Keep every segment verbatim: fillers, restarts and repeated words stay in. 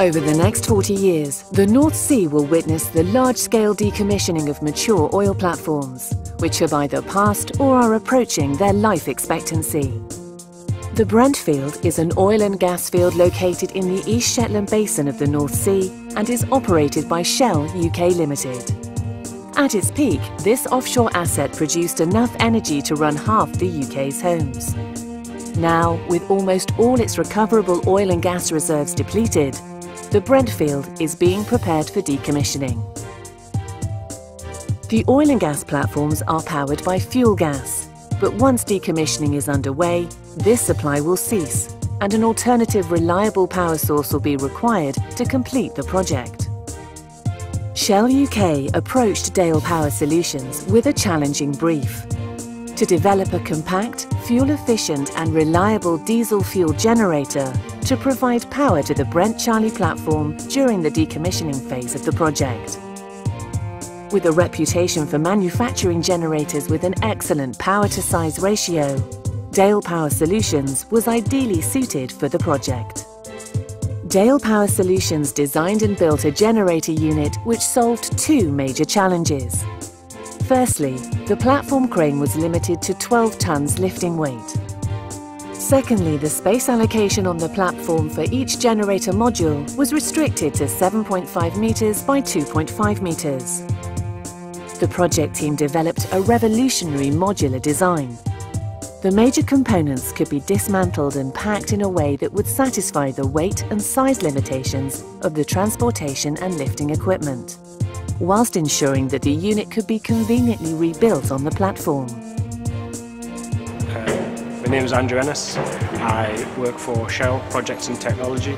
Over the next forty years, the North Sea will witness the large-scale decommissioning of mature oil platforms, which have either passed or are approaching their life expectancy. The Brent Field is an oil and gas field located in the East Shetland Basin of the North Sea and is operated by Shell U K Limited. At its peak, this offshore asset produced enough energy to run half the U K's homes. Now, with almost all its recoverable oil and gas reserves depleted, the Brent Field is being prepared for decommissioning. The oil and gas platforms are powered by fuel gas, but once decommissioning is underway, this supply will cease and an alternative reliable power source will be required to complete the project. Shell U K approached Dale Power Solutions with a challenging brief: to develop a compact, fuel-efficient and reliable diesel fuel generator to provide power to the Brent Charlie platform during the decommissioning phase of the project. With a reputation for manufacturing generators with an excellent power-to-size ratio, Dale Power Solutions was ideally suited for the project. Dale Power Solutions designed and built a generator unit which solved two major challenges. Firstly, the platform crane was limited to twelve tons lifting weight. Secondly, the space allocation on the platform for each generator module was restricted to seven point five metres by two point five metres. The project team developed a revolutionary modular design. The major components could be dismantled and packed in a way that would satisfy the weight and size limitations of the transportation and lifting equipment, whilst ensuring that the unit could be conveniently rebuilt on the platform. Uh, my name is Andrew Ennis. I work for Shell Projects and Technology.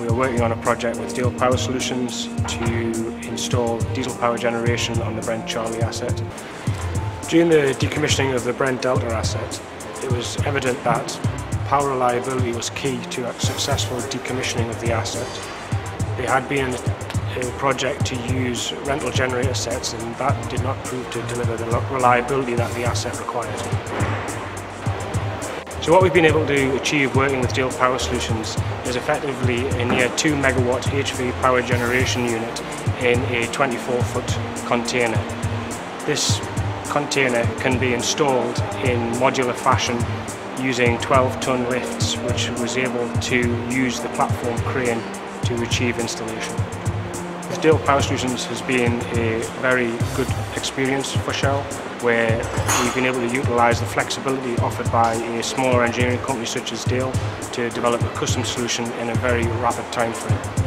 We are working on a project with Dale Power Solutions to install diesel power generation on the Brent Charlie asset. During the decommissioning of the Brent Delta asset, it was evident that power reliability was key to a successful decommissioning of the asset. It had been a project to use rental generator sets, and that did not prove to deliver the reliability that the asset required. So what we've been able to achieve working with Dale Power Solutions is effectively a near two megawatt H V power generation unit in a twenty-four foot container. This container can be installed in modular fashion using twelve ton lifts, which was able to use the platform crane to achieve installation. Dale Power Solutions has been a very good experience for Shell, where we've been able to utilise the flexibility offered by a smaller engineering company such as Dale to develop a custom solution in a very rapid time frame.